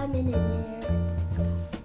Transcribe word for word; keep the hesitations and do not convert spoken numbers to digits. lemon in there.